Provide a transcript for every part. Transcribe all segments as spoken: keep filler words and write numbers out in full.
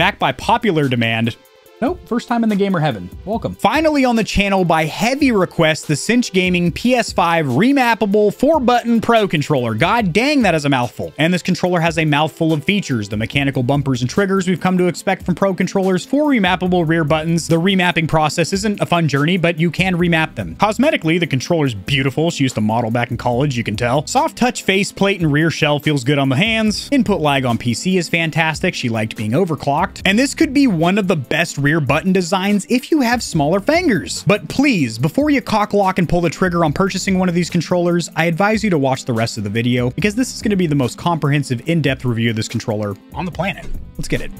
back by popular demand. Nope, first time in the Gamer Heaven. Welcome. Finally on the channel, by heavy request, the Cinch Gaming P S five remappable four-button Pro controller. God dang, that is a mouthful. And this controller has a mouthful of features. The mechanical bumpers and triggers we've come to expect from Pro controllers, four remappable rear buttons. The remapping process isn't a fun journey, but you can remap them. Cosmetically, the controller's beautiful. She used to model back in college, you can tell. Soft touch faceplate and rear shell feels good on the hands. Input lag on P C is fantastic. She liked being overclocked. And this could be one of the best rear button designs if you have smaller fingers. But please, before you cock lock and pull the trigger on purchasing one of these controllers, I advise you to watch the rest of the video, because this is going to be the most comprehensive, in-depth review of this controller on the planet. Let's get it.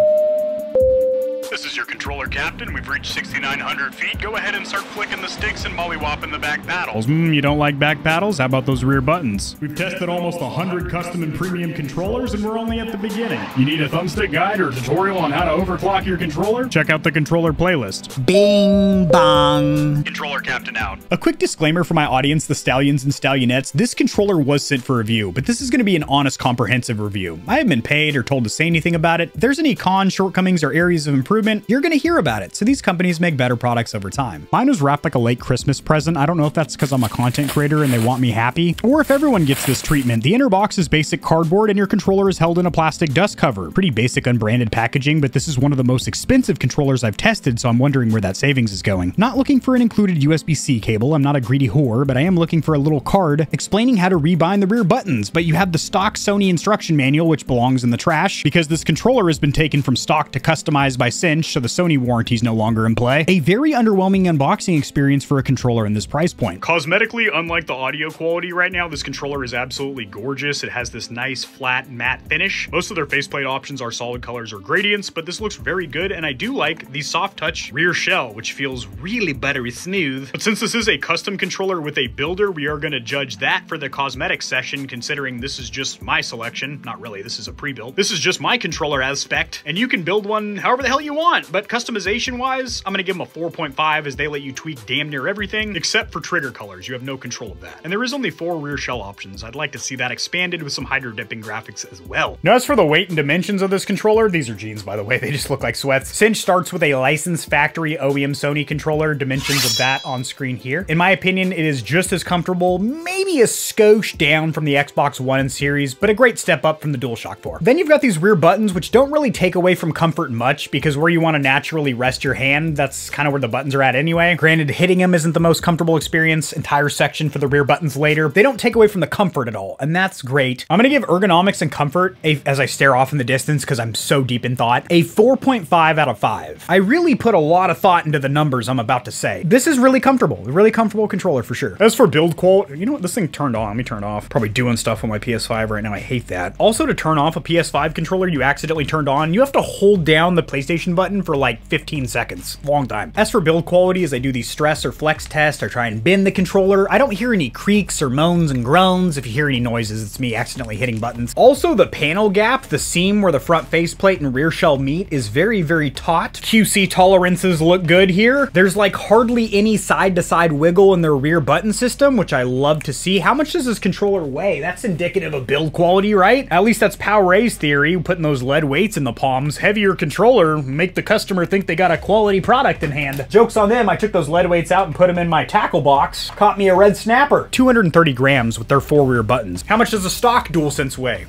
This is your controller, Captain. We've reached sixty-nine hundred feet. Go ahead and start flicking the sticks and mollywopping the back paddles. Mm, you don't like back paddles? How about those rear buttons? We've tested almost one hundred custom and premium controllers, and we're only at the beginning. You need a thumbstick guide or tutorial on how to overclock your controller? Check out the controller playlist. Bing bong. Controller Captain out. A quick disclaimer for my audience, the stallions and stallionettes. This controller was sent for review, but this is going to be an honest, comprehensive review. I haven't been paid or told to say anything about it. If there's any cons, shortcomings, or areas of improvement, you're going to hear about it. So these companies make better products over time. Mine was wrapped like a late Christmas present. I don't know if that's because I'm a content creator and they want me happy, or if everyone gets this treatment. The inner box is basic cardboard and your controller is held in a plastic dust cover. Pretty basic unbranded packaging, but this is one of the most expensive controllers I've tested, so I'm wondering where that savings is going. Not looking for an included U S B C cable. I'm not a greedy whore, but I am looking for a little card explaining how to rebind the rear buttons. But you have the stock Sony instruction manual, which belongs in the trash, because this controller has been taken from stock to customized by Cinch, so the Sony warranty's no longer in play. A very underwhelming unboxing experience for a controller in this price point. Cosmetically, unlike the audio quality right now, this controller is absolutely gorgeous. It has this nice flat matte finish. Most of their faceplate options are solid colors or gradients, but this looks very good, and I do like the soft touch rear shell, which feels really buttery smooth. But since this is a custom controller with a builder, we are going to judge that for the cosmetic session, considering this is just my selection. Not really, this is a pre-built. This is just my controller as spec'd, and you can build one however the hell you want. want, but customization wise, I'm gonna give them a four point five, as they let you tweak damn near everything except for trigger colors. You have no control of that. And there is only four rear shell options. I'd like to see that expanded with some hydro dipping graphics as well. Now, as for the weight and dimensions of this controller, these are jeans, by the way, they just look like sweats. Cinch starts with a licensed factory O E M Sony controller, dimensions of that on screen here. In my opinion, it is just as comfortable, maybe a skosh down from the Xbox One and Series, but a great step up from the DualShock four. Then you've got these rear buttons, which don't really take away from comfort much, because we're you want to naturally rest your hand, that's kind of where the buttons are at anyway. Granted, hitting them isn't the most comfortable experience. Entire section for the rear buttons later. They don't take away from the comfort at all, and that's great. I'm going to give ergonomics and comfort, a, as I stare off in the distance because I'm so deep in thought, a four point five out of five. I really put a lot of thought into the numbers I'm about to say. This is really comfortable. A really comfortable controller for sure. As for build quality, you know what? This thing turned on. Let me turn it off. Probably doing stuff on my P S five right now. I hate that. Also, to turn off a P S five controller you accidentally turned on, you have to hold down the PlayStation button button for like fifteen seconds. Long time. As for build quality, as I do these stress or flex tests, I try and bend the controller. I don't hear any creaks or moans and groans. If you hear any noises, it's me accidentally hitting buttons. Also, the panel gap, the seam where the front faceplate and rear shell meet, is very, very taut. Q C tolerances look good here. There's like hardly any side-to-side wiggle in their rear button system, which I love to see. How much does this controller weigh? That's indicative of build quality, right? At least that's Power A's theory, putting those lead weights in the palms. Heavier controller make the customer think they got a quality product in hand. Joke's on them, I took those lead weights out and put them in my tackle box. Caught me a red snapper. two hundred thirty grams with their four rear buttons. How much does a stock DualSense weigh?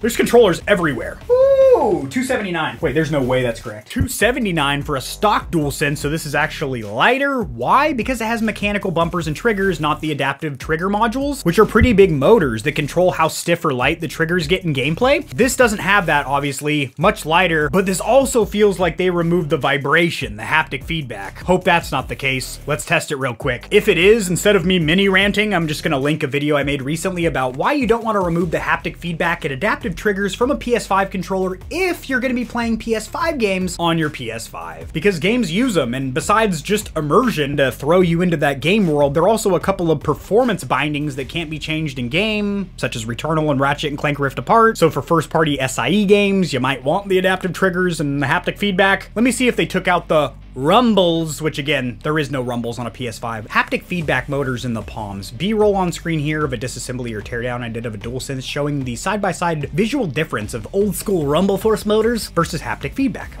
There's controllers everywhere. Ooh, two seventy-nine. Wait, there's no way that's correct. two seventy-nine for a stock DualSense, so this is actually lighter. Why? Because it has mechanical bumpers and triggers, not the adaptive trigger modules, which are pretty big motors that control how stiff or light the triggers get in gameplay. This doesn't have that, obviously. Much lighter, but this also feels like they removed the vibration, the haptic feedback. Hope that's not the case. Let's test it real quick. If it is, instead of me mini ranting, I'm just gonna link a video I made recently about why you don't wanna remove the haptic feedback and adaptive triggers from a P S five controller if you're going to be playing P S five games on your P S five, because games use them, and besides just immersion to throw you into that game world, there are also a couple of performance bindings that can't be changed in game, such as Returnal and Ratchet and Clank Rift Apart. So for first party S I E games, you might want the adaptive triggers and the haptic feedback. Let me see if they took out the rumbles, which again, there is no rumbles on a P S five. Haptic feedback motors in the palms. B-roll on screen here of a disassembly or teardown I did of a DualSense, showing the side-by-side visual difference of old-school rumble force motors versus haptic feedback.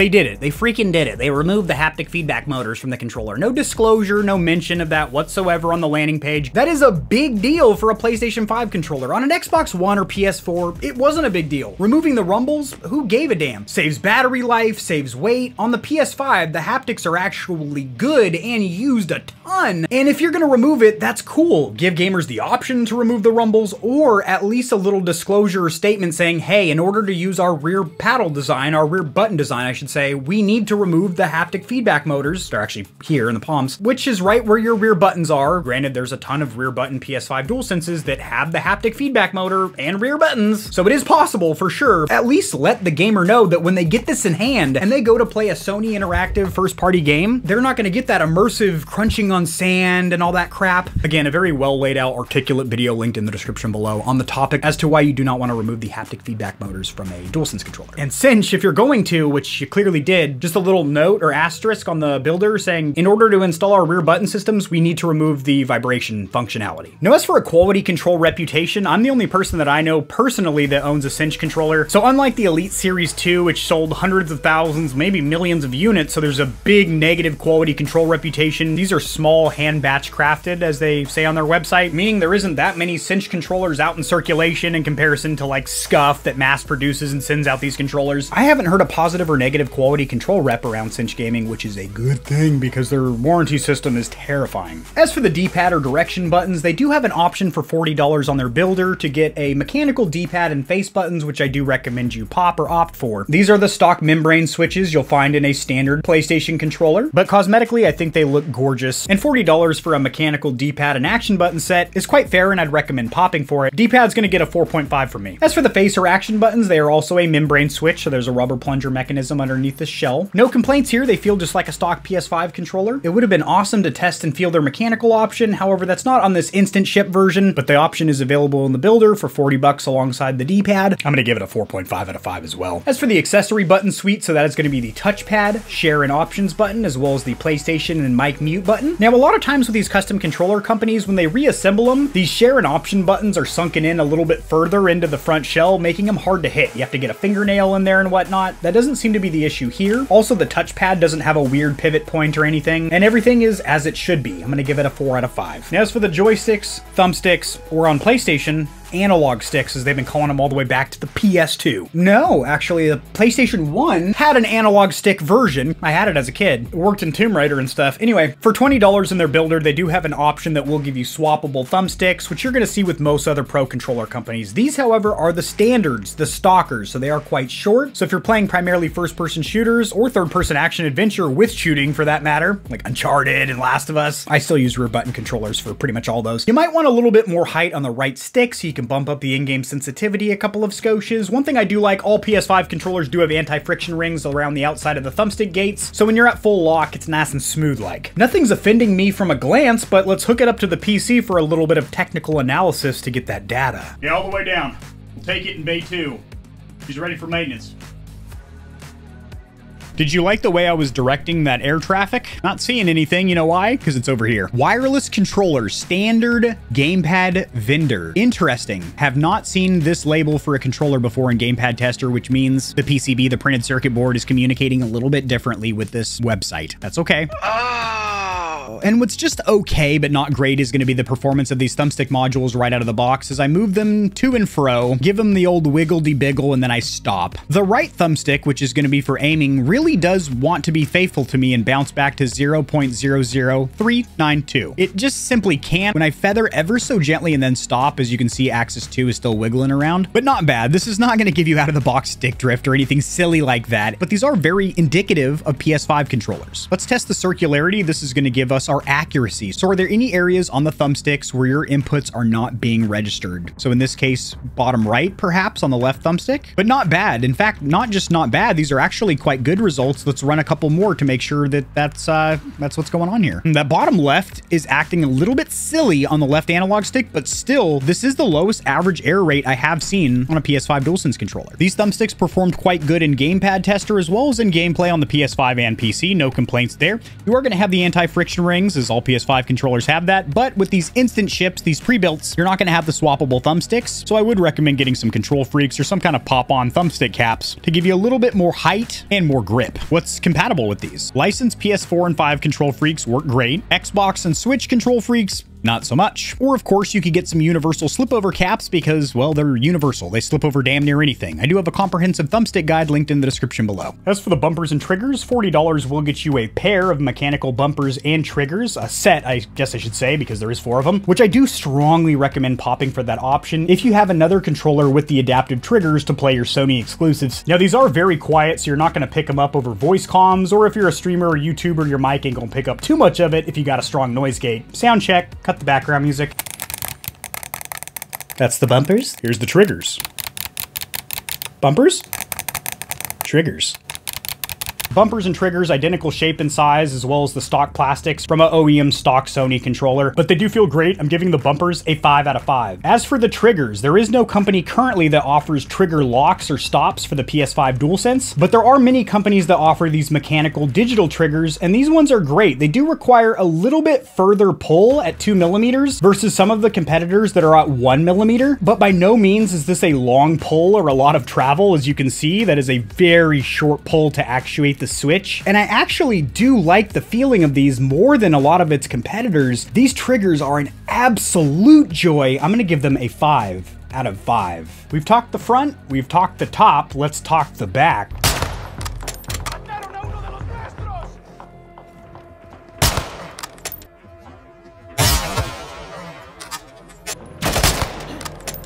They did it. They freaking did it. They removed the haptic feedback motors from the controller. No disclosure, no mention of that whatsoever on the landing page. That is a big deal for a PlayStation five controller. On an Xbox One or P S four, it wasn't a big deal. Removing the rumbles, who gave a damn? Saves battery life, saves weight. On the P S five, the haptics are actually good and used a ton. And if you're gonna remove it, that's cool. Give gamers the option to remove the rumbles, or at least a little disclosure or statement saying, hey, in order to use our rear paddle design, our rear button design, I should say, we need to remove the haptic feedback motors. They're actually here in the palms, which is right where your rear buttons are. Granted, there's a ton of rear button P S five DualSenses that have the haptic feedback motor and rear buttons, so it is possible for sure. At least let the gamer know that when they get this in hand and they go to play a Sony Interactive first-party game, they're not gonna get that immersive crunching on sand and all that crap. Again, a very well laid out, articulate video linked in the description below on the topic as to why you do not wanna remove the haptic feedback motors from a DualSense controller. And Cinch, if you're going to, which you clearly did, just a little note or asterisk on the builder saying, in order to install our rear button systems, we need to remove the vibration functionality. Now, as for a quality control reputation, I'm the only person that I know personally that owns a Cinch controller. So unlike the Elite Series two, which sold hundreds of thousands, maybe millions of units, so there's a big negative quality control reputation. These are small hand batch crafted, as they say on their website, meaning there isn't that many Cinch controllers out in circulation in comparison to like Scuf that mass produces and sends out these controllers. I haven't heard a positive or negative quality control rep around Cinch Gaming, which is a good thing because their warranty system is terrifying. As for the D-pad or direction buttons, they do have an option for forty dollars on their builder to get a mechanical D-pad and face buttons, which I do recommend you pop or opt for. These are the stock membrane switches you'll find in a standard PlayStation controller, but cosmetically I think they look gorgeous, and forty dollars for a mechanical D-pad and action button set is quite fair and I'd recommend popping for it. D-pad's gonna get a four point five from me. As for the face or action buttons, they are also a membrane switch, so there's a rubber plunger mechanism underneath the shell. No complaints here, they feel just like a stock P S five controller. It would have been awesome to test and feel their mechanical option, however that's not on this instant ship version, but the option is available in the builder for forty bucks alongside the D-pad. I'm gonna give it a four point five out of five as well. As for the accessory button suite, so that is gonna be the touchpad, share and options button, as well as the PlayStation and mic mute button. Now, a lot of times with these custom controller companies, when they reassemble them, these share and option buttons are sunken in a little bit further into the front shell, making them hard to hit. You have to get a fingernail in there and whatnot. That doesn't seem to be the issue here. Also, the touchpad doesn't have a weird pivot point or anything, and everything is as it should be. I'm gonna give it a four out of five. Now, as for the joysticks, thumbsticks, or on PlayStation, analog sticks, as they've been calling them all the way back to the P S two. No, actually, the PlayStation one had an analog stick version. I had it as a kid. It worked in Tomb Raider and stuff. Anyway, for twenty dollars in their builder, they do have an option that will give you swappable thumbsticks, which you're gonna see with most other pro controller companies. These, however, are the standards, the stalkers, so they are quite short. So if you're playing primarily first-person shooters or third-person action adventure with shooting, for that matter, like Uncharted and Last of Us, I still use rear button controllers for pretty much all those. You might want a little bit more height on the right stick so you can can bump up the in-game sensitivity a couple of skosh. One thing I do like, all P S five controllers do have anti-friction rings around the outside of the thumbstick gates, so when you're at full lock, it's nice and smooth-like. Nothing's offending me from a glance, but let's hook it up to the P C for a little bit of technical analysis to get that data. Yeah, all the way down. We'll take it in bay two. She's ready for maintenance. Did you like the way I was directing that air traffic? Not seeing anything, you know why? Because it's over here. Wireless controller, standard gamepad vendor. Interesting. Have not seen this label for a controller before in GamePad Tester, which means the P C B, the printed circuit board, is communicating a little bit differently with this website. That's okay. And what's just okay, but not great, is gonna be the performance of these thumbstick modules right out of the box as I move them to and fro, give them the old wiggle-de-biggle, and then I stop. The right thumbstick, which is gonna be for aiming, really does want to be faithful to me and bounce back to zero point zero zero three nine two. It just simply can't. When I feather ever so gently and then stop, as you can see, axis two is still wiggling around, but not bad. This is not gonna give you out-of-the-box stick drift or anything silly like that, but these are very indicative of P S five controllers. Let's test the circularity. This is gonna give us our accuracy. So are there any areas on the thumbsticks where your inputs are not being registered? So in this case, bottom right, perhaps on the left thumbstick, but not bad. In fact, not just not bad. These are actually quite good results. Let's run a couple more to make sure that that's, uh, that's what's going on here. And that bottom left is acting a little bit silly on the left analog stick, but still, this is the lowest average error rate I have seen on a P S five DualSense controller. These thumbsticks performed quite good in GamePad Tester as well as in gameplay on the P S five and P C. No complaints there. You are going to have the anti-friction rings, as all P S five controllers have that, but with these instant ships, these pre-builts, you're not going to have the swappable thumbsticks, so I would recommend getting some Control Freaks or some kind of pop-on thumbstick caps to give you a little bit more height and more grip. What's compatible with these? Licensed P S four and five Control Freaks work great. Xbox and Switch Control Freaks, not so much. Or of course you could get some universal slip over caps because, well, they're universal. They slip over damn near anything. I do have a comprehensive thumbstick guide linked in the description below. As for the bumpers and triggers, forty dollars will get you a pair of mechanical bumpers and triggers, a set, I guess I should say, because there is four of them, which I do strongly recommend popping for that option if you have another controller with the adaptive triggers to play your Sony exclusives. Now these are very quiet, so you're not gonna pick them up over voice comms, or if you're a streamer or YouTuber, your mic ain't gonna pick up too much of it if you got a strong noise gate. Sound check. Cut the background music. That's the bumpers. Here's the triggers. Bumpers. Triggers. Bumpers and triggers, identical shape and size, as well as the stock plastics from an O E M stock Sony controller, but they do feel great. I'm giving the bumpers a five out of five. As for the triggers, there is no company currently that offers trigger locks or stops for the P S five DualSense, but there are many companies that offer these mechanical digital triggers, and these ones are great. They do require a little bit further pull at two millimeters versus some of the competitors that are at one millimeter, but by no means is this a long pull or a lot of travel. As you can see, that is a very short pull to actuate the Switch. And I actually do like the feeling of these more than a lot of its competitors. These triggers are an absolute joy. I'm gonna give them a five out of five. We've talked the front, we've talked the top, let's talk the back.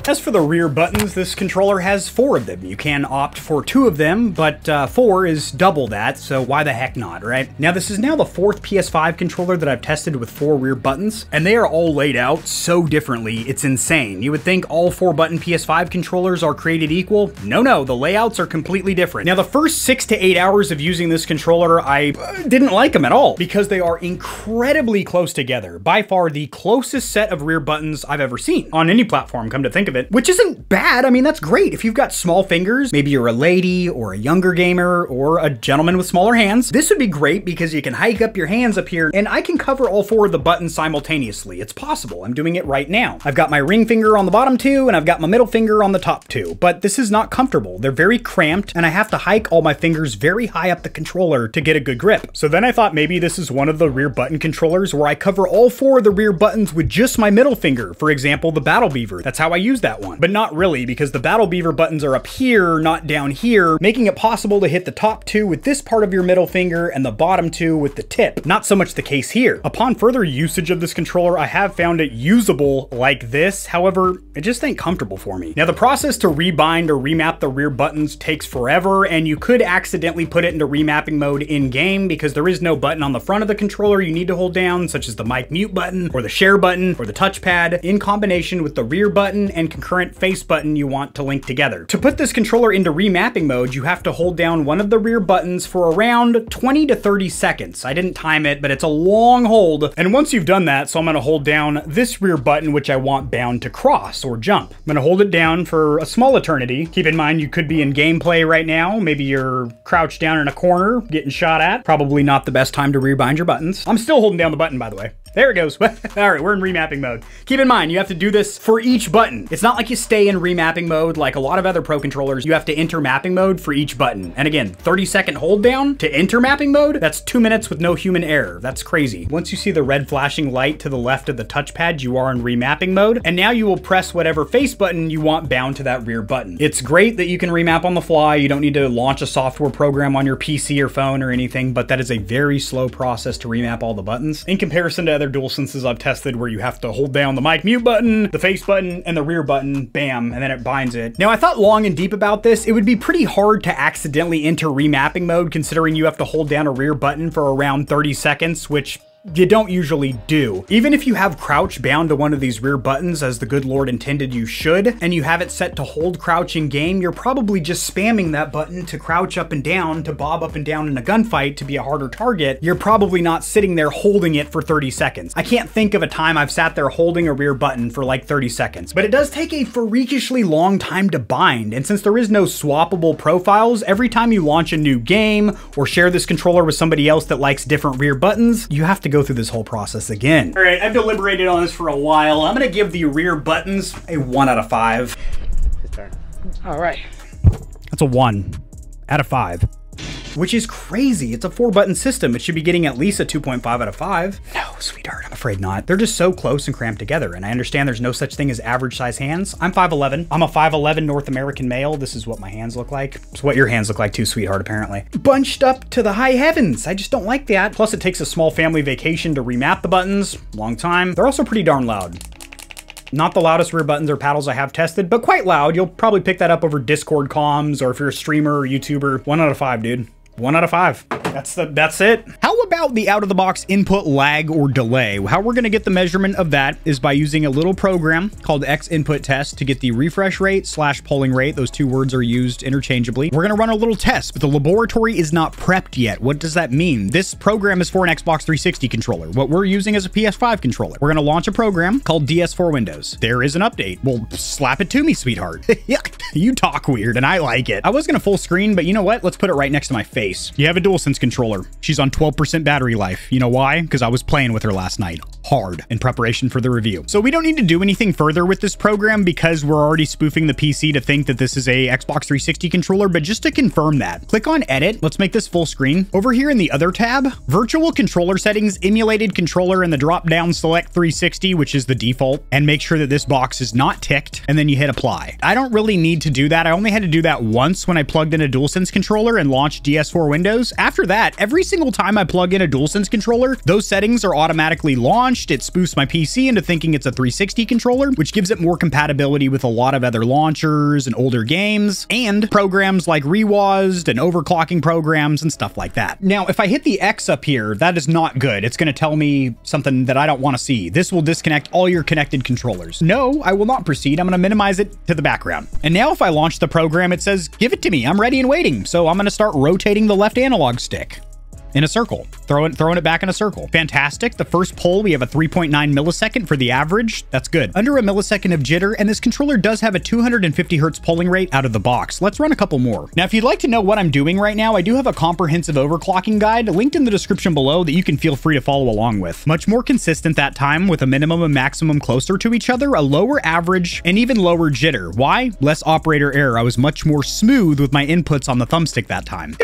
As for the rear buttons, this controller has four of them. You can opt for two of them, but uh, four is double that, so why the heck not, right? Now, this is now the fourth P S five controller that I've tested with four rear buttons, and they are all laid out so differently, it's insane. You would think all four button P S five controllers are created equal. No, no, the layouts are completely different. Now, the first six to eight hours of using this controller, I uh, didn't like them at all because they are incredibly close together. By far the closest set of rear buttons I've ever seen on any platform, come to think of it. It, which isn't bad. I mean, that's great. If you've got small fingers, maybe you're a lady or a younger gamer or a gentleman with smaller hands, this would be great because you can hike up your hands up here and I can cover all four of the buttons simultaneously. It's possible. I'm doing it right now. I've got my ring finger on the bottom two and I've got my middle finger on the top two, but this is not comfortable. They're very cramped and I have to hike all my fingers very high up the controller to get a good grip. So then I thought maybe this is one of the rear button controllers where I cover all four of the rear buttons with just my middle finger. For example, the Battle Beaver. That's how I use that one, but not really because the Battle Beaver buttons are up here, not down here, making it possible to hit the top two with this part of your middle finger and the bottom two with the tip. Not so much the case here. Upon further usage of this controller, I have found it usable like this. However, it just ain't comfortable for me. Now the process to rebind or remap the rear buttons takes forever, and you could accidentally put it into remapping mode in game because there is no button on the front of the controller you need to hold down, such as the mic mute button or the share button or the touchpad, in combination with the rear button and concurrent face button you want to link together. To put this controller into remapping mode, you have to hold down one of the rear buttons for around twenty to thirty seconds. I didn't time it, but it's a long hold. And once you've done that, so I'm gonna hold down this rear button, which I want bound to cross or jump. I'm gonna hold it down for a small eternity. Keep in mind, you could be in gameplay right now. Maybe you're crouched down in a corner, getting shot at. Probably not the best time to rebind your buttons. I'm still holding down the button, by the way. There it goes. All right, we're in remapping mode. Keep in mind, you have to do this for each button. It's not like you stay in remapping mode like a lot of other pro controllers. You have to enter mapping mode for each button. And again, thirty second hold down to enter mapping mode, that's two minutes with no human error. That's crazy. Once you see the red flashing light to the left of the touchpad, you are in remapping mode. And now you will press whatever face button you want bound to that rear button. It's great that you can remap on the fly. You don't need to launch a software program on your P C or phone or anything, but that is a very slow process to remap all the buttons. In comparison to other DualSenses I've tested where you have to hold down the mic mute button, the face button, and the rear button, bam, and then it binds it. Now I thought long and deep about this. It would be pretty hard to accidentally enter remapping mode considering you have to hold down a rear button for around thirty seconds, which you don't usually do. Even if you have crouch bound to one of these rear buttons, as the good Lord intended you should, and you have it set to hold crouch in game, you're probably just spamming that button to crouch up and down, to bob up and down in a gunfight, to be a harder target. You're probably not sitting there holding it for thirty seconds. I can't think of a time I've sat there holding a rear button for like thirty seconds, but it does take a freakishly long time to bind. And since there is no swappable profiles, every time you launch a new game or share this controller with somebody else that likes different rear buttons, you have to go go through this whole process again. All right, I've deliberated on this for a while. I'm gonna give the rear buttons a one out of five. His turn. All right. That's a one out of five, which is crazy. It's a four button system. It should be getting at least a two point five out of five. No, sweetheart, I'm afraid not. They're just so close and cramped together. And I understand there's no such thing as average size hands. I'm five eleven. I'm a five eleven North American male. This is what my hands look like. It's what your hands look like too, sweetheart, apparently. Bunched up to the high heavens. I just don't like that. Plus it takes a small family vacation to remap the buttons. Long time. They're also pretty darn loud. Not the loudest rear buttons or paddles I have tested, but quite loud. You'll probably pick that up over Discord comms or if you're a streamer or YouTuber. One out of five, dude. One out of five. That's the, that's it. How about the out-of-the-box input lag or delay? How we're gonna get the measurement of that is by using a little program called X input test to get the refresh rate slash polling rate. Those two words are used interchangeably. We're gonna run a little test, but the laboratory is not prepped yet. What does that mean? This program is for an Xbox three sixty controller. What we're using is a P S five controller. We're gonna launch a program called D S four Windows. There is an update. Well, slap it to me, sweetheart. Yeah, you talk weird and I like it. I was gonna full screen, but you know what? Let's put it right next to my face. You have a DualSense controller. She's on twelve percent battery life. You know why? Because I was playing with her last night hard in preparation for the review. So we don't need to do anything further with this program because we're already spoofing the P C to think that this is a Xbox three sixty controller. But just to confirm that, click on edit. Let's make this full screen. Over here in the other tab, virtual controller settings, emulated controller, and the drop down select three sixty, which is the default, and make sure that this box is not ticked. And then you hit apply. I don't really need to do that. I only had to do that once when I plugged in a DualSense controller and launched D S four Windows. After that, every single time I plug in a DualSense controller, those settings are automatically launched. It spoofs my P C into thinking it's a three sixty controller, which gives it more compatibility with a lot of other launchers and older games and programs like ReWASD and overclocking programs and stuff like that. Now, if I hit the X up here, that is not good. It's going to tell me something that I don't want to see. This will disconnect all your connected controllers. No, I will not proceed. I'm going to minimize it to the background. And now if I launch the program, it says, give it to me. I'm ready and waiting. So I'm going to start rotating the left analog stick in a circle, throwing, throwing it back in a circle. Fantastic. The first poll, we have a three point nine millisecond for the average. That's good. Under a millisecond of jitter, and this controller does have a two hundred fifty hertz polling rate out of the box. Let's run a couple more. Now, if you'd like to know what I'm doing right now, I do have a comprehensive overclocking guide linked in the description below that you can feel free to follow along with. Much more consistent that time with a minimum and maximum closer to each other, a lower average, and even lower jitter. Why? Less operator error. I was much more smooth with my inputs on the thumbstick that time.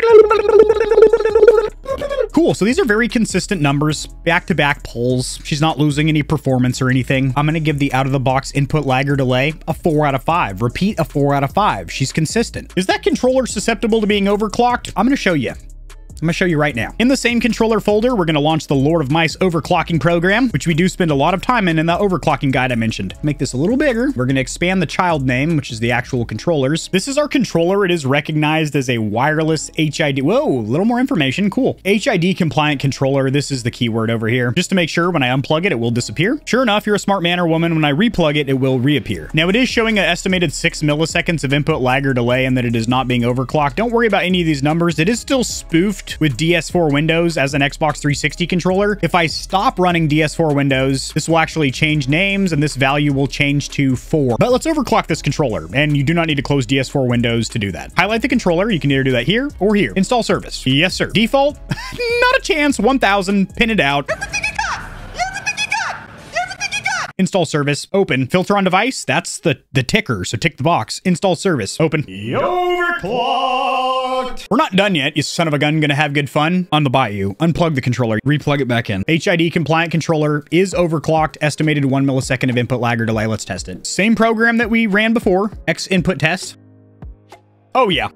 Cool. So these are very consistent numbers, back-to-back polls. She's not losing any performance or anything. I'm going to give the out-of-the-box input lag or delay a four out of five. Repeat, a four out of five. She's consistent. Is that controller susceptible to being overclocked? I'm going to show you. I'm gonna show you right now. In the same controller folder, we're gonna launch the Lord of Mice overclocking program, which we do spend a lot of time in in the overclocking guide I mentioned. Make this a little bigger. We're gonna expand the child name, which is the actual controllers. This is our controller. It is recognized as a wireless H I D. Whoa, a little more information. Cool. H I D compliant controller. This is the keyword over here. Just to make sure when I unplug it, it will disappear. Sure enough, you're a smart man or woman. When I replug it, it will reappear. Now it is showing an estimated six milliseconds of input lag or delay and that it is not being overclocked. Don't worry about any of these numbers. It is still spoofed with D S four Windows as an Xbox three sixty controller. If I stop running D S four Windows, this will actually change names and this value will change to four. But let's overclock this controller, and you do not need to close D S four Windows to do that. Highlight the controller. You can either do that here or here. Install service. Yes, sir. Default? Not a chance. one thousand. Pin it out. Install service, open. Filter on device, that's the, the ticker, so tick the box. Install service, open. Overclocked! We're not done yet, you son of a gun. Gonna have good fun on the bayou. Unplug the controller, replug it back in. H I D compliant controller is overclocked, estimated one millisecond of input lag or delay. Let's test it. Same program that we ran before, X input test. Oh yeah.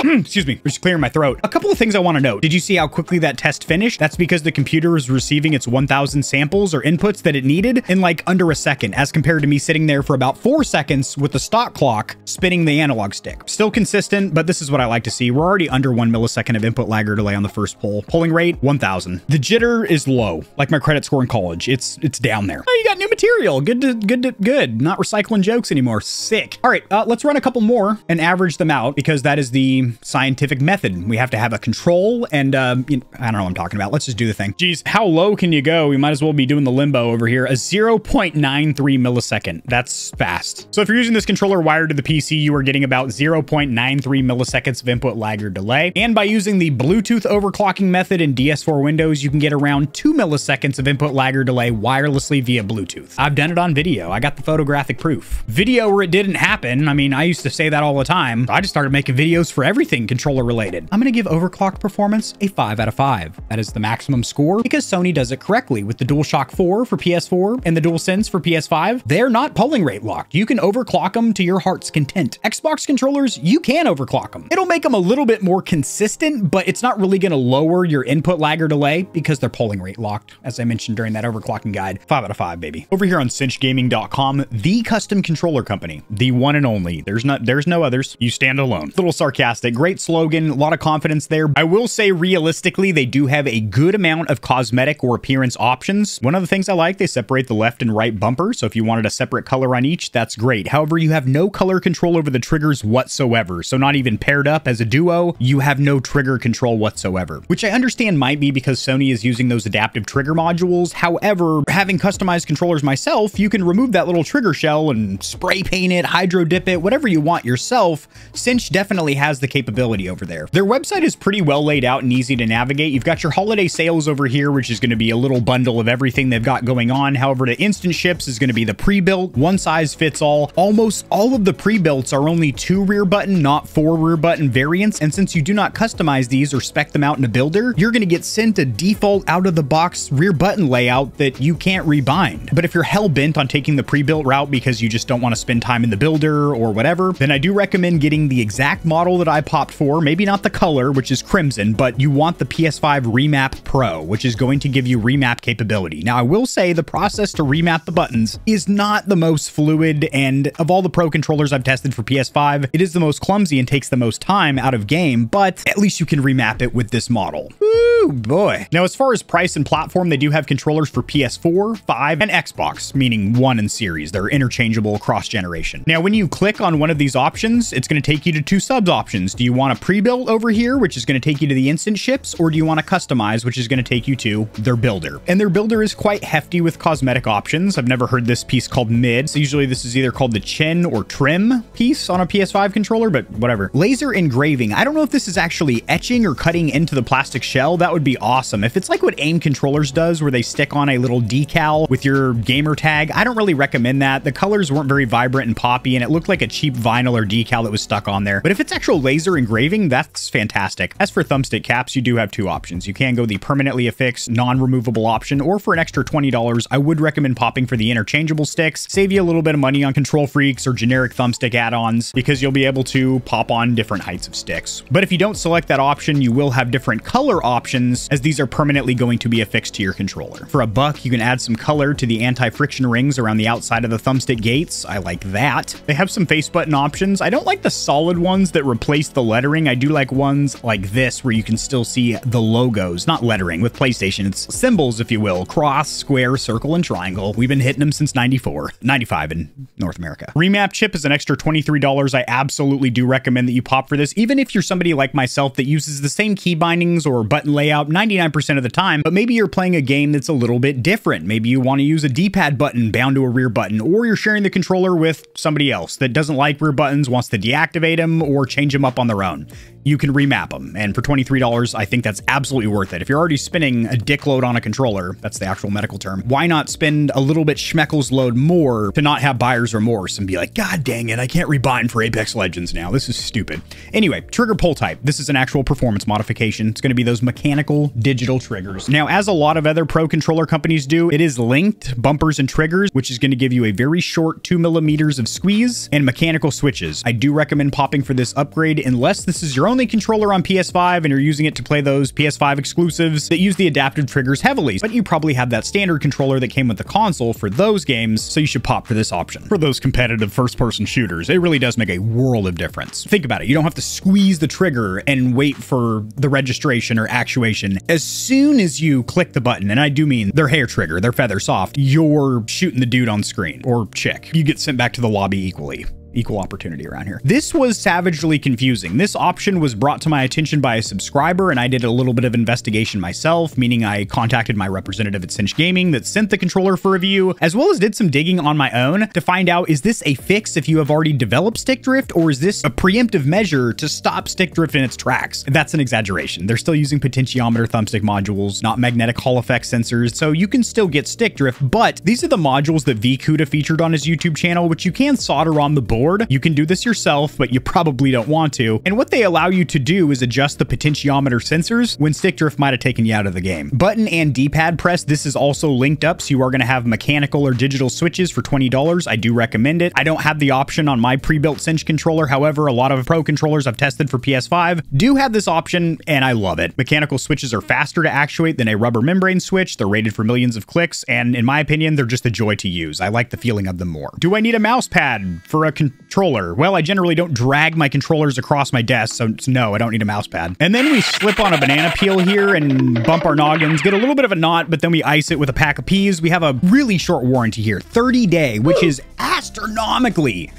Excuse me, just clearing my throat. A couple of things I want to note. Did you see how quickly that test finished? That's because the computer is receiving its one thousand samples or inputs that it needed in like under a second, as compared to me sitting there for about four seconds with the stock clock spinning the analog stick. Still consistent, but this is what I like to see. We're already under one millisecond of input lag or delay on the first poll. Polling rate, one thousand. The jitter is low, like my credit score in college. It's it's down there. Oh, you got new material. Good to, good to, good. Not recycling jokes anymore. Sick. All right, uh, let's run a couple more and average them out because that is the scientific method. We have to have a control and um, you know, I don't know what I'm talking about. Let's just do the thing. Geez, how low can you go? We might as well be doing the limbo over here. A zero point nine three millisecond. That's fast. So if you're using this controller wired to the P C, you are getting about zero point nine three milliseconds of input lag or delay. And by using the Bluetooth overclocking method in D S four Windows, you can get around two milliseconds of input lag or delay wirelessly via Bluetooth. I've done it on video. I got the photographic proof. Video where it didn't happen. I mean, I used to say that all the time. I just started making videos for everything controller related. I'm going to give overclock performance a five out of five. That is the maximum score because Sony does it correctly with the DualShock four for P S four and the DualSense for P S five. They're not polling rate locked. You can overclock them to your heart's content. Xbox controllers, you can overclock them. It'll make them a little bit more consistent, but it's not really going to lower your input lag or delay because they're polling rate locked. As I mentioned during that overclocking guide, five out of five, baby. Over here on cinch gaming dot com, the custom controller company, the one and only. There's not, there's no others. You stand alone. A little sarcastic. Great slogan. A lot of confidence there. I will say realistically, they do have a good amount of cosmetic or appearance options. One of the things I like, they separate the left and right bumper. So if you wanted a separate color on each, that's great. However, you have no color control over the triggers whatsoever. So not even paired up as a duo, you have no trigger control whatsoever, which I understand might be because Sony is using those adaptive trigger modules. However, having customized controllers myself, you can remove that little trigger shell and spray paint it, hydro dip it, whatever you want yourself. Cinch definitely has the capability over there. Their website is pretty well laid out and easy to navigate. You've got your holiday sales over here, which is going to be a little bundle of everything they've got going on. However, the instant ships is going to be the pre-built, one size fits all. Almost all of the pre-builts are only two rear button, not four rear button variants. And since you do not customize these or spec them out in a builder, you're going to get sent a default out of the box rear button layout that you can't rebind. But if you're hell bent on taking the pre-built route because you just don't want to spend time in the builder or whatever, then I do recommend getting the exact model that I popped for. Maybe not the color, which is crimson, but you want the P S five Remap Pro, which is going to give you remap capability. Now, I will say the process to remap the buttons is not the most fluid, and of all the pro controllers I've tested for P S five, it is the most clumsy and takes the most time out of game, but at least you can remap it with this model. Ooh, boy. Now, as far as price and platform, they do have controllers for P S four, five, and Xbox, meaning one and series. They're interchangeable cross-generation. Now, when you click on one of these options, it's going to take you to two subs options. Do you want a pre-built over here, which is going to take you to the instant ships, or do you want to customize, which is going to take you to their builder? And their builder is quite hefty with cosmetic options. I've never heard this piece called mid. So usually this is either called the chin or trim piece on a P S five controller, but whatever. Laser engraving. I don't know if this is actually etching or cutting into the plastic shell. That would be awesome. If it's like what AIM Controllers does, where they stick on a little decal with your gamer tag, I don't really recommend that. The colors weren't very vibrant and poppy, and it looked like a cheap vinyl or decal that was stuck on there. But if it's actual laser engraving, that's fantastic. As for thumbstick caps, you do have two options. You can go the permanently affixed, non-removable option, or for an extra twenty dollars, I would recommend popping for the interchangeable sticks. Save you a little bit of money on Control Freaks or generic thumbstick add-ons because you'll be able to pop on different heights of sticks. But if you don't select that option, you will have different color options, as these are permanently going to be affixed to your controller. For a buck, you can add some color to the anti-friction rings around the outside of the thumbstick gates. I like that. They have some face button options. I don't like the solid ones that replace the lettering. I do like ones like this where you can still see the logos, not lettering. With PlayStation, it's symbols, if you will. Cross, square, circle, and triangle. We've been hitting them since ninety-four, ninety-five in North America. Remap chip is an extra twenty-three dollars. I absolutely do recommend that you pop for this, even if you're somebody like myself that uses the same key bindings or button layout ninety-nine percent of the time, but maybe you're playing a game that's a little bit different. Maybe you want to use a D-pad button bound to a rear button, or you're sharing the controller with somebody else that doesn't like rear buttons, wants to deactivate them or change them up on their own. You can remap them. And for twenty-three dollars, I think that's absolutely worth it. If you're already spending a dickload on a controller, that's the actual medical term, why not spend a little bit schmeckles load more to not have buyer's remorse and be like, God dang it, I can't rebind for Apex Legends now. This is stupid. Anyway, trigger pull type. This is an actual performance modification. It's going to be those mechanical digital triggers. Now, as a lot of other pro controller companies do, it is linked bumpers and triggers, which is going to give you a very short two millimeters of squeeze and mechanical switches. I do recommend popping for this upgrade unless this is your own controller on P S five and you're using it to play those P S five exclusives that use the adaptive triggers heavily, but you probably have that standard controller that came with the console for those games, so you should pop for this option. For those competitive first-person shooters, it really does make a world of difference. Think about it. You don't have to squeeze the trigger and wait for the registration or actuation. As soon as you click the button, and I do mean their hair trigger, their feather soft, you're shooting the dude on screen or chick. You get sent back to the lobby equally. equal opportunity around here. This was savagely confusing. This option was brought to my attention by a subscriber, and I did a little bit of investigation myself, meaning I contacted my representative at Cinch Gaming that sent the controller for review, as well as did some digging on my own to find out, is this a fix if you have already developed stick drift, or is this a preemptive measure to stop stick drift in its tracks? That's an exaggeration. They're still using potentiometer thumbstick modules, not magnetic Hall effect sensors, so you can still get stick drift, but these are the modules that V CUDA featured on his YouTube channel, which you can solder on the board. You can do this yourself, but you probably don't want to. And what they allow you to do is adjust the potentiometer sensors when stick drift might have taken you out of the game. Button and D-pad press, this is also linked up, so you are going to have mechanical or digital switches for twenty dollars. I do recommend it. I don't have the option on my pre-built Cinch controller. However, a lot of pro controllers I've tested for P S five do have this option, and I love it. Mechanical switches are faster to actuate than a rubber membrane switch. They're rated for millions of clicks, and in my opinion, they're just a joy to use. I like the feeling of them more. Do I need a mouse pad for a controller? Well, I generally don't drag my controllers across my desk, so no, I don't need a mouse pad. And then we slip on a banana peel here and bump our noggins, get a little bit of a knot, but then we ice it with a pack of peas. We have a really short warranty here, thirty day, which is astronomically,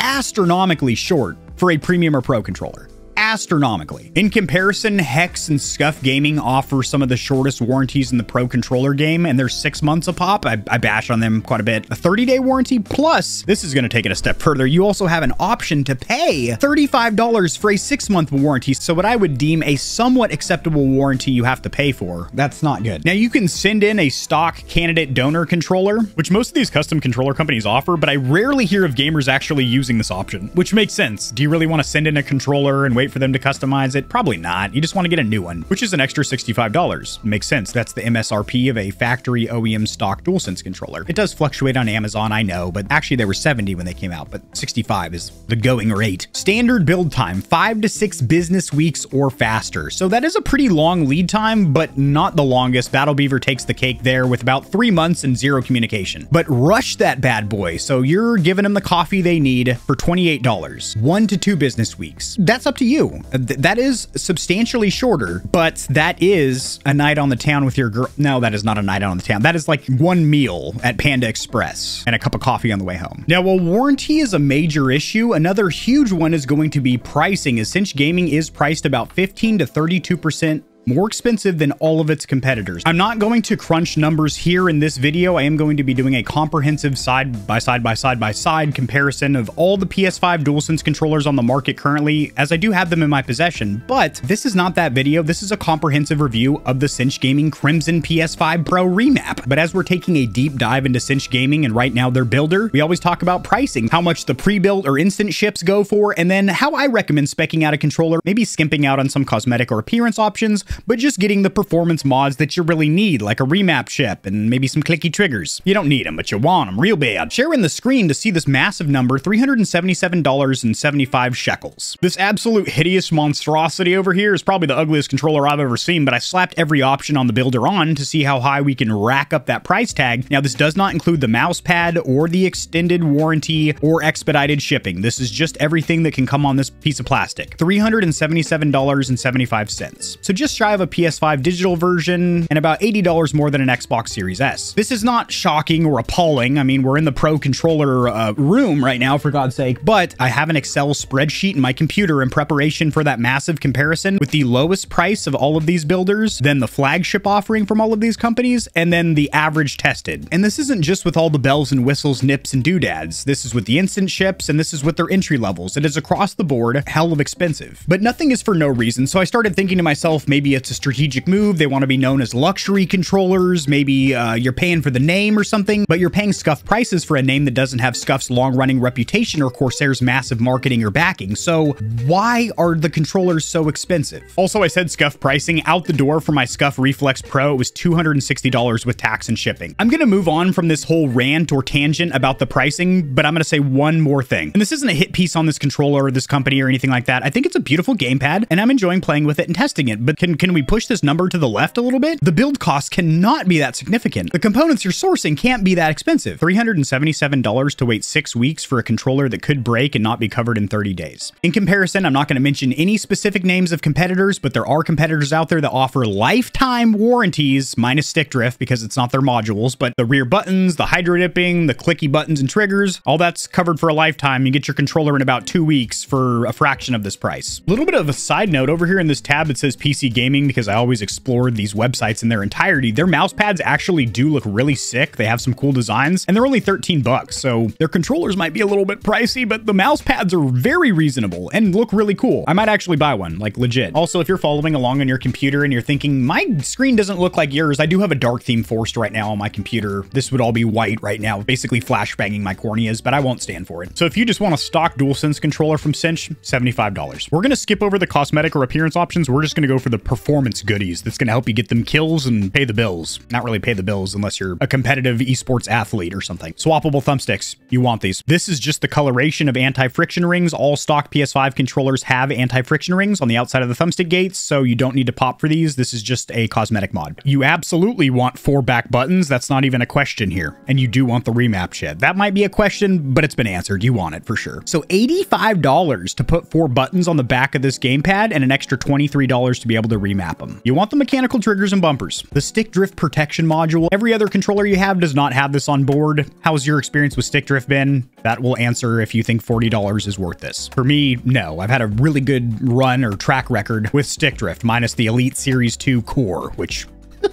astronomically short for a premium or pro controller. Astronomically. In comparison, Hex and Scuf Gaming offer some of the shortest warranties in the pro controller game, and they're six months a pop. I, I bash on them quite a bit. A thirty day warranty, plus, this is going to take it a step further. You also have an option to pay thirty-five dollars for a six month warranty. So what I would deem a somewhat acceptable warranty you have to pay for. That's not good. Now you can send in a stock candidate donor controller, which most of these custom controller companies offer, but I rarely hear of gamers actually using this option, which makes sense. Do you really want to send in a controller and wait for them to customize it? Probably not. You just want to get a new one, which is an extra sixty-five dollars. Makes sense. That's the M S R P of a factory O E M stock DualSense controller. It does fluctuate on Amazon, I know, but actually they were seventy when they came out, but sixty-five is the going rate. Standard build time, five to six business weeks or faster. So that is a pretty long lead time, but not the longest. Battle Beaver takes the cake there with about three months and zero communication. But rush that bad boy. So you're giving them the coffee they need for twenty-eight dollars, one to two business weeks. That's up to you. You. That is substantially shorter, but that is a night on the town with your girl. No, that is not a night on the town. That is like one meal at Panda Express and a cup of coffee on the way home. Now, while warranty is a major issue, another huge one is going to be pricing, as Cinch Gaming is priced about fifteen to thirty-two percent more expensive than all of its competitors. I'm not going to crunch numbers here in this video. I am going to be doing a comprehensive side by side by side by side comparison of all the P S five DualSense controllers on the market currently, as I do have them in my possession, but this is not that video. This is a comprehensive review of the Cinch Gaming Crimson P S five Pro Remap. But as we're taking a deep dive into Cinch Gaming and right now their builder, we always talk about pricing, how much the pre-built or instant ships go for, and then how I recommend specking out a controller, maybe skimping out on some cosmetic or appearance options, but just getting the performance mods that you really need, like a remap chip and maybe some clicky triggers. You don't need them, but you want them real bad. Share in the screen to see this massive number, three hundred seventy-seven dollars and seventy-five shekels. This absolute hideous monstrosity over here is probably the ugliest controller I've ever seen, but I slapped every option on the builder on to see how high we can rack up that price tag. Now, this does not include the mouse pad or the extended warranty or expedited shipping. This is just everything that can come on this piece of plastic. three hundred seventy-seven dollars and seventy-five cents. So just shy of a P S five digital version and about eighty dollars more than an Xbox Series S. This is not shocking or appalling. I mean, we're in the pro controller uh, room right now, for God's sake, but I have an Excel spreadsheet in my computer in preparation for that massive comparison with the lowest price of all of these builders, then the flagship offering from all of these companies, and then the average tested. And this isn't just with all the bells and whistles, nips and doodads. This is with the instant ships, and this is with their entry levels. It is across the board, hell of expensive. But nothing is for no reason, so I started thinking to myself, maybe Maybe it's a strategic move. They want to be known as luxury controllers. Maybe uh, you're paying for the name or something, but you're paying Scuf prices for a name that doesn't have Scuf's long-running reputation or Corsair's massive marketing or backing. So why are the controllers so expensive? Also, I said Scuf pricing. Out the door for my Scuf Reflex Pro, it was two hundred sixty dollars with tax and shipping. I'm going to move on from this whole rant or tangent about the pricing, but I'm going to say one more thing. And this isn't a hit piece on this controller or this company or anything like that. I think it's a beautiful gamepad, and I'm enjoying playing with it and testing it, but can can we push this number to the left a little bit? The build cost cannot be that significant. The components you're sourcing can't be that expensive. three hundred seventy-seven dollars to wait six weeks for a controller that could break and not be covered in thirty days. In comparison, I'm not going to mention any specific names of competitors, but there are competitors out there that offer lifetime warranties, minus stick drift because it's not their modules, but the rear buttons, the hydro dipping, the clicky buttons and triggers, all that's covered for a lifetime. You get your controller in about two weeks for a fraction of this price. A little bit of a side note, over here in this tab, it says P C Gaming because I always explored these websites in their entirety. Their mouse pads actually do look really sick. They have some cool designs and they're only thirteen bucks. So their controllers might be a little bit pricey, but the mouse pads are very reasonable and look really cool. I might actually buy one, like legit. Also, if you're following along on your computer and you're thinking, my screen doesn't look like yours, I do have a dark theme forced right now on my computer. This would all be white right now, basically flashbanging my corneas, but I won't stand for it. So if you just want a stock DualSense controller from Cinch, seventy-five dollars. We're going to skip over the cosmetic or appearance options. We're just going to go for the performance goodies. That's going to help you get them kills and pay the bills. Not really pay the bills unless you're a competitive esports athlete or something. Swappable thumbsticks. You want these. This is just the coloration of anti-friction rings. All stock P S five controllers have anti-friction rings on the outside of the thumbstick gates, so you don't need to pop for these. This is just a cosmetic mod. You absolutely want four back buttons. That's not even a question here. And you do want the remap shit. That might be a question, but it's been answered. You want it for sure. So eighty-five dollars to put four buttons on the back of this gamepad and an extra twenty-three dollars to be able to remap them. You want the mechanical triggers and bumpers. The stick drift protection module. Every other controller you have does not have this on board. How's your experience with stick drift been? That will answer if you think forty dollars is worth this. For me, no. I've had a really good run or track record with stick drift, minus the Elite Series two Core, which...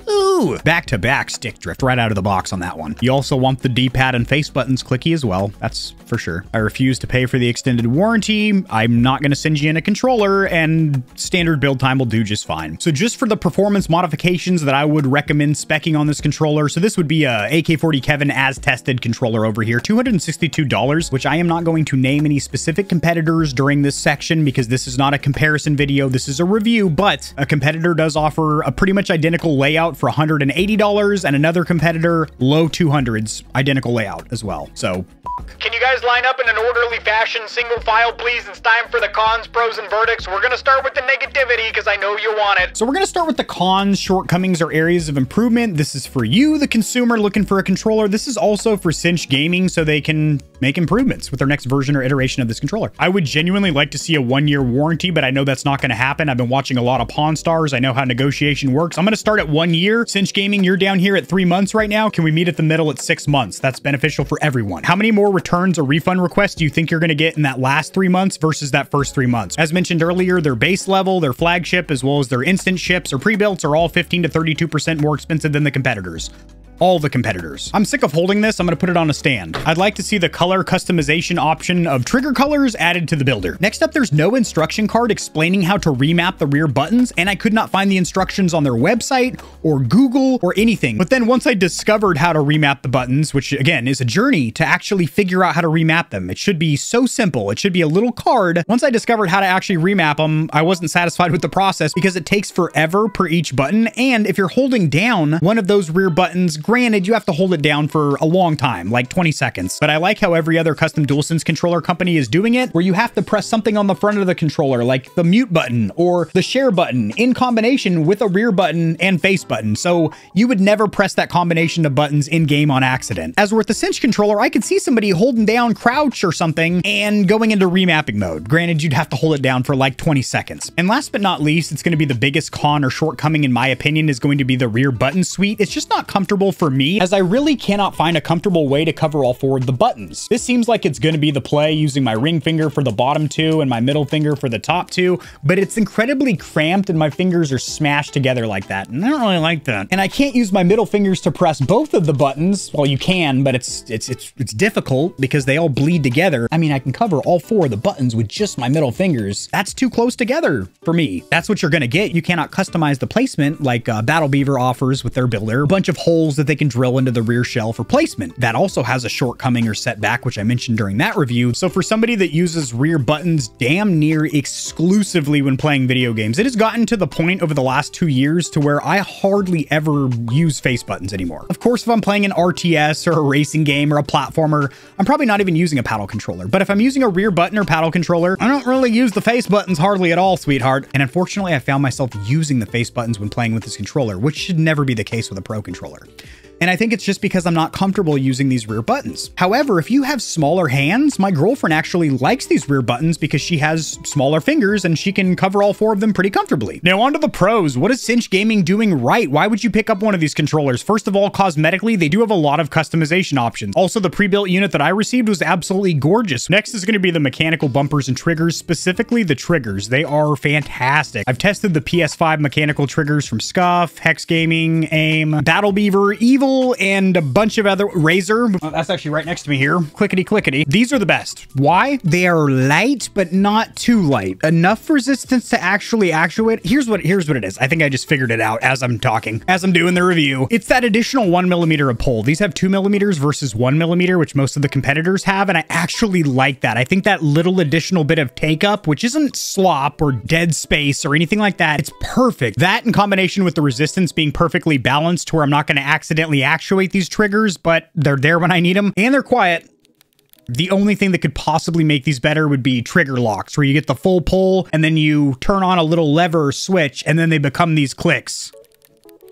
Ooh, back-to-back stick drift right out of the box on that one. You also want the D-pad and face buttons clicky as well. That's for sure. I refuse to pay for the extended warranty. I'm not going to send you in a controller, and standard build time will do just fine. So just for the performance modifications that I would recommend specking on this controller. So this would be a A K forty Kevin as tested controller over here, two hundred sixty-two dollars, which I am not going to name any specific competitors during this section because this is not a comparison video. This is a review, but a competitor does offer a pretty much identical layout for one hundred eighty dollars and another competitor low two hundreds, identical layout as well. So can you guys line up in an orderly fashion, single file please? It's time for the cons, pros, and verdicts. We're gonna start with the negativity because I know you want it. So we're gonna start with the cons, shortcomings, or areas of improvement. This is for you, the consumer, looking for a controller. This is also for Cinch Gaming so they can make improvements with their next version or iteration of this controller. I would genuinely like to see a one-year warranty, but I know that's not gonna happen. I've been watching a lot of Pawn Stars. I know how negotiation works. I'm gonna start at one year. Cinch Gaming, you're down here at three months right now. Can we meet at the middle at six months? That's beneficial for everyone. How many more returns or refund requests do you think you're going to get in that last three months versus that first three months? As mentioned earlier, their base level, their flagship, as well as their instant ships or pre-builts are all fifteen to thirty-two percent more expensive than the competitors. All the competitors. I'm sick of holding this. I'm going to put it on a stand. I'd like to see the color customization option of trigger colors added to the builder. Next up, there's no instruction card explaining how to remap the rear buttons, and I could not find the instructions on their website or Google or anything. But then once I discovered how to remap the buttons, which again is a journey to actually figure out how to remap them. It should be so simple. It should be a little card. Once I discovered how to actually remap them, I wasn't satisfied with the process because it takes forever per each button. And if you're holding down one of those rear buttons, granted, you have to hold it down for a long time, like twenty seconds. But I like how every other custom DualSense controller company is doing it, where you have to press something on the front of the controller, like the mute button or the share button in combination with a rear button and face button. So you would never press that combination of buttons in game on accident. As with the Cinch controller, I could see somebody holding down crouch or something and going into remapping mode. Granted, you'd have to hold it down for like twenty seconds. And last but not least, it's going to be the biggest con or shortcoming, in my opinion, is going to be the rear button suite. It's just not comfortable for for me, as I really cannot find a comfortable way to cover all four of the buttons. This seems like it's going to be the play, using my ring finger for the bottom two and my middle finger for the top two, but it's incredibly cramped and my fingers are smashed together like that, and I don't really like that. And I can't use my middle fingers to press both of the buttons. Well, you can, but it's it's it's it's difficult because they all bleed together. I mean, I can cover all four of the buttons with just my middle fingers. That's too close together for me. That's what you're going to get. You cannot customize the placement like uh, Battle Beaver offers with their builder. A bunch of holes that they can drill into the rear shell for placement. That also has a shortcoming or setback, which I mentioned during that review. So for somebody that uses rear buttons damn near exclusively when playing video games, it has gotten to the point over the last two years to where I hardly ever use face buttons anymore. Of course, if I'm playing an R T S or a racing game or a platformer, I'm probably not even using a paddle controller. But if I'm using a rear button or paddle controller, I don't really use the face buttons hardly at all, sweetheart. And unfortunately, I found myself using the face buttons when playing with this controller, which should never be the case with a pro controller. And I think it's just because I'm not comfortable using these rear buttons. However, if you have smaller hands, my girlfriend actually likes these rear buttons because she has smaller fingers and she can cover all four of them pretty comfortably. Now onto the pros. What is Cinch Gaming doing right? Why would you pick up one of these controllers? First of all, cosmetically, they do have a lot of customization options. Also, the pre-built unit that I received was absolutely gorgeous. Next is gonna be the mechanical bumpers and triggers, specifically the triggers. They are fantastic. I've tested the P S five mechanical triggers from Scuf, Hex Gaming, AIM, Battle Beaver, Evil, and a bunch of other razor. Oh, that's actually right next to me here. Clickety clickety. These are the best. Why? They are light, but not too light. Enough resistance to actually actuate. Here's what, here's what it is. I think I just figured it out as I'm talking, as I'm doing the review. It's that additional one millimeter of pull. These have two millimeters versus one millimeter, which most of the competitors have. And I actually like that. I think that little additional bit of take up, which isn't slop or dead space or anything like that. It's perfect. That in combination with the resistance being perfectly balanced where I'm not going to accidentally actuate these triggers, but they're there when I need them and they're quiet. The only thing that could possibly make these better would be trigger locks, where you get the full pull and then you turn on a little lever or switch and then they become these clicks.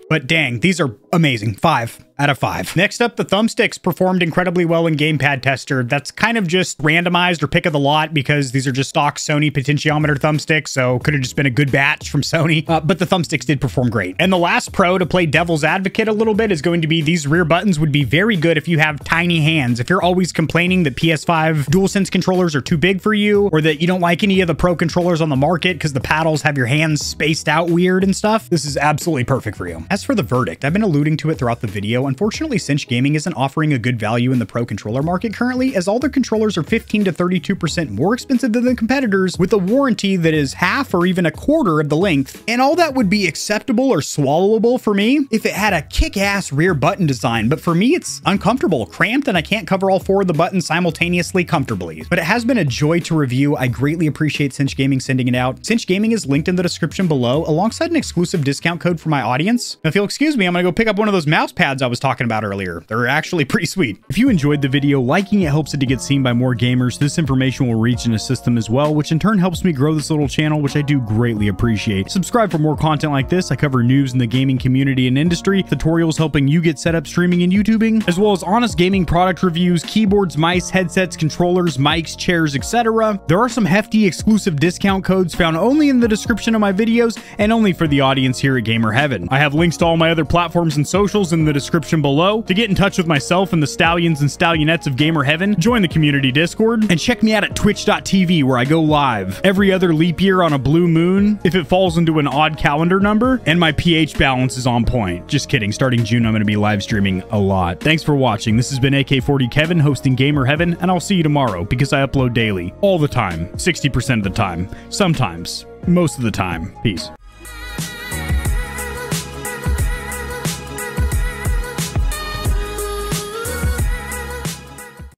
But dang, these are amazing. Five out of five. Next up, the thumbsticks performed incredibly well in GamePad Tester. That's kind of just randomized or pick of the lot because these are just stock Sony potentiometer thumbsticks, so could have just been a good batch from Sony, uh, but the thumbsticks did perform great. And the last pro, to play devil's advocate a little bit, is going to be these rear buttons would be very good if you have tiny hands. If you're always complaining that P S five DualSense controllers are too big for you, or that you don't like any of the pro controllers on the market because the paddles have your hands spaced out weird and stuff, this is absolutely perfect for you. As As for the verdict, I've been alluding to it throughout the video. Unfortunately, Cinch Gaming isn't offering a good value in the pro controller market currently, as all their controllers are fifteen to thirty-two percent more expensive than the competitors, with a warranty that is half or even a quarter of the length. And all that would be acceptable or swallowable for me if it had a kick-ass rear button design. But for me, it's uncomfortable, cramped, and I can't cover all four of the buttons simultaneously comfortably. But it has been a joy to review. I greatly appreciate Cinch Gaming sending it out. Cinch Gaming is linked in the description below, alongside an exclusive discount code for my audience. If you'll excuse me, I'm gonna go pick up one of those mouse pads I was talking about earlier. They're actually pretty sweet. If you enjoyed the video, liking it helps it to get seen by more gamers. This information will reach and assist them as well, which in turn helps me grow this little channel, which I do greatly appreciate. Subscribe for more content like this. I cover news in the gaming community and industry, tutorials helping you get set up streaming and YouTubing, as well as honest gaming product reviews, keyboards, mice, headsets, controllers, mics, chairs, et cetera. There are some hefty exclusive discount codes found only in the description of my videos and only for the audience here at Gamer Heaven. I have links to all my other platforms and socials in the description below. To get in touch with myself and the stallions and stallionettes of Gamer Heaven, join the community Discord, and check me out at twitch dot t v, where I go live every other leap year on a blue moon if it falls into an odd calendar number, and my pH balance is on point. Just kidding. Starting June, I'm going to be live streaming a lot. Thanks for watching. This has been A K forty Kevin hosting Gamer Heaven, and I'll see you tomorrow, because I upload daily. All the time. sixty percent of the time. Sometimes. Most of the time. Peace.